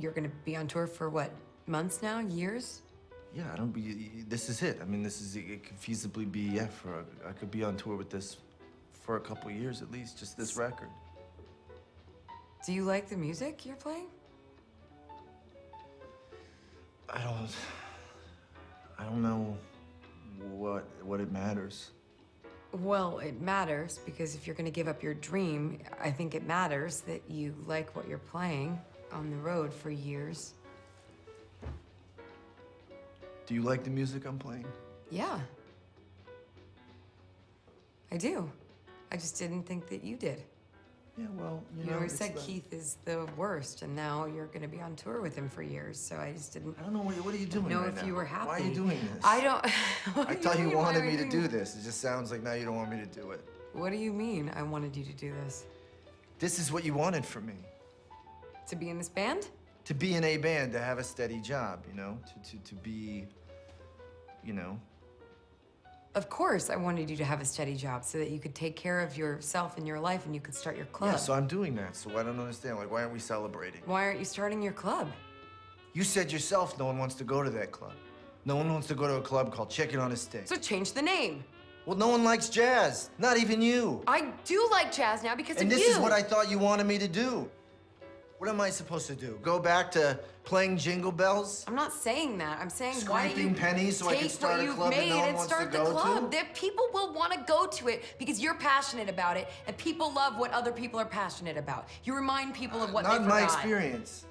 You're gonna be on tour for what, months now, years? Yeah, this is it. I mean, it could feasibly be, yeah, I could be on tour with this for a couple years at least, just this record. Do you like the music you're playing? I don't know what it matters. Well, it matters because if you're gonna give up your dream, I think it matters that you like what you're playing on the road for years. Do you like the music I'm playing? Yeah. I do. I just didn't think that you did. Yeah, well, you know, you always said Keith is the worst, and now you're gonna be on tour with him for years, so I just didn't... I don't know, what are you doing right now? You were happy. Why are you doing this? I don't... I thought you wanted me to do this. It just sounds like now you don't want me to do it. What do you mean I wanted you to do this? This is what you wanted from me. To be in this band? To be in a band, to have a steady job, you know? To be, you know... Of course I wanted you to have a steady job so that you could take care of yourself and your life and you could start your club. Yeah, so I'm doing that, so I don't understand. Like, why aren't we celebrating? Why aren't you starting your club? You said yourself no one wants to go to that club. No one wants to go to a club called Chicken on a Stick. So change the name. Well, no one likes jazz, not even you. I do like jazz now because of you. And this is what I thought you wanted me to do. What am I supposed to do? Go back to playing Jingle Bells? I'm not saying that. I'm saying scraping pennies so I can start a club and no one wants to go to? People will want to go to it because you're passionate about it, and people love what other people are passionate about. You remind people of what they forgot. Not my experience.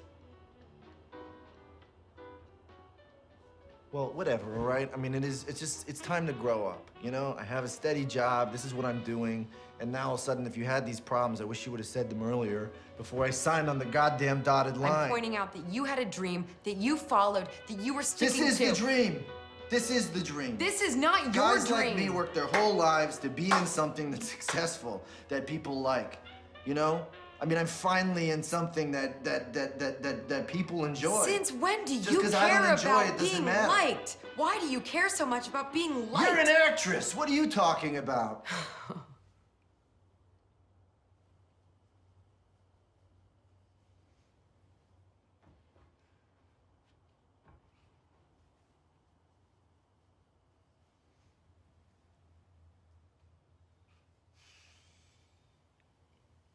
Well, whatever, all right? I mean, it's time to grow up, you know? I have a steady job, this is what I'm doing, and now all of a sudden, if you had these problems, I wish you would have said them earlier before I signed on the goddamn dotted line. I'm pointing out that you had a dream, that you followed, that you were sticking to. This is the dream. This is the dream. This is not your dream. Guys like me work their whole lives to be in something that's successful, that people like, you know? I mean, I'm finally in something that people enjoy. Since when do you care about being liked? Why do you care so much about being liked? You're an actress. What are you talking about?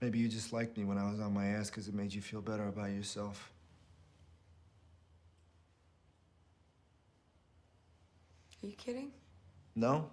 Maybe you just liked me when I was on my ass because it made you feel better about yourself. Are you kidding? No.